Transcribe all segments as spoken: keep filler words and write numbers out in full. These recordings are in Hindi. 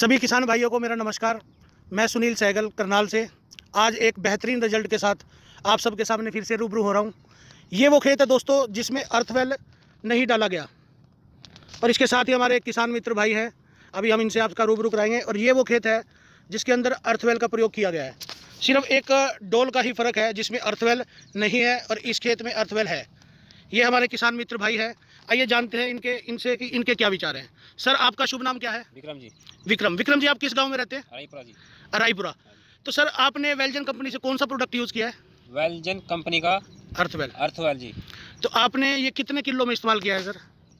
सभी किसान भाइयों को मेरा नमस्कार। मैं सुनील सहगल करनाल से आज एक बेहतरीन रिजल्ट के साथ आप सबके सामने फिर से रूबरू हो रहा हूं। ये वो खेत है दोस्तों जिसमें अर्थवेल नहीं डाला गया और इसके साथ ही हमारे एक किसान मित्र भाई हैं, अभी हम इनसे आपका रूबरू कराएंगे। और ये वो खेत है जिसके अंदर अर्थवेल का प्रयोग किया गया है। सिर्फ एक डोल का ही फ़र्क है जिसमें अर्थवेल नहीं है और इस खेत में अर्थवेल है। ये हमारे किसान मित्र भाई है, आइए जानते हैं इनके इनसे कि इनके क्या विचार हैं। सर आपका शुभ नाम क्या है? विक्रम जी। विक्रम विक्रम जी आप किस गांव में रहते हैं? अराईपुरा जी। अराईपुरा। तो सर आपने वेलजन कंपनी से कौन सा प्रोडक्ट यूज़ किया है? वेलजन कंपनी का अर्थवेल। अर्थवेल जी। तो आपने ये कितने किलो में इस्तेमाल किया है सर?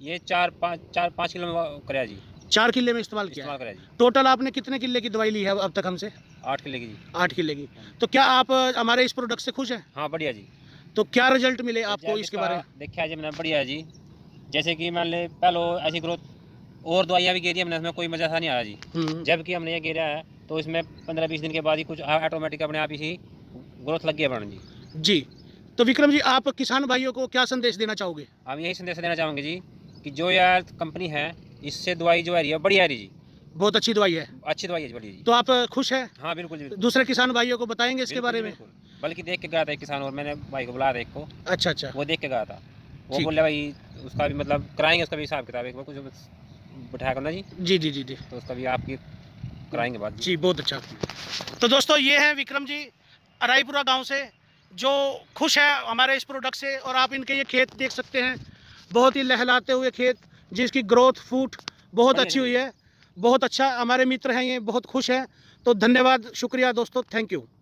ये चार पाँच चार पाँच किलो में कराया जी। चार किले में इस्तेमाल किया है। टोटल आपने कितने किले की दवाई ली है अब तक हमसे? आठ किले की जी। आठ किले की। तो क्या आप हमारे इस प्रोडक्ट से खुश हैं? हाँ बढ़िया जी। तो क्या रिजल्ट मिले आपको इसके बारे में? देखिए जी मैंने बढ़िया जी, जैसे कि मान ले पहले ऐसी ग्रोथ और दवाइयाँ भी गिरी हमने, इसमें कोई मजा सा नहीं आया जी। जबकि हमने ये गिरा है तो इसमें पंद्रह बीस दिन के बाद ही कुछ ऑटोमेटिक अपने आप ही ग्रोथ लग गया बढ़ने जी। जी तो विक्रम जी आप किसान भाइयों को क्या संदेश देना चाहोगे? हम यही संदेश देना चाहेंगे जी कि जो यार कंपनी है इससे दवाई जो आ रही है बढ़िया आ रही जी, बहुत अच्छी दवाई है। अच्छी दवाई है बढ़िया जी। तो आप खुश हैं? हाँ बिल्कुल जी। दूसरे किसान भाइयों को बताएंगे इसके बारे में? बल्कि देख के गया था एक किसान और, मैंने भाई को बुलाया था एक को। अच्छा अच्छा। वो देख के गया था, वो बोले भाई उसका भी मतलब कराएंगे, उसका भी हिसाब किताब एक बार कुछ बैठा करना जी। जी जी जी जी। तो उसका भी आपकी कराएंगे बात जी। बहुत अच्छा। तो दोस्तों ये हैं विक्रम जी अराईपुरा गाँव से जो खुश है हमारे इस प्रोडक्ट से। और आप इनके ये खेत देख सकते हैं, बहुत ही लहलाते हुए खेत जिसकी ग्रोथ फूट बहुत अच्छी हुई है। बहुत अच्छा, हमारे मित्र हैं ये, बहुत खुश हैं। तो धन्यवाद, शुक्रिया दोस्तों, थैंक यू।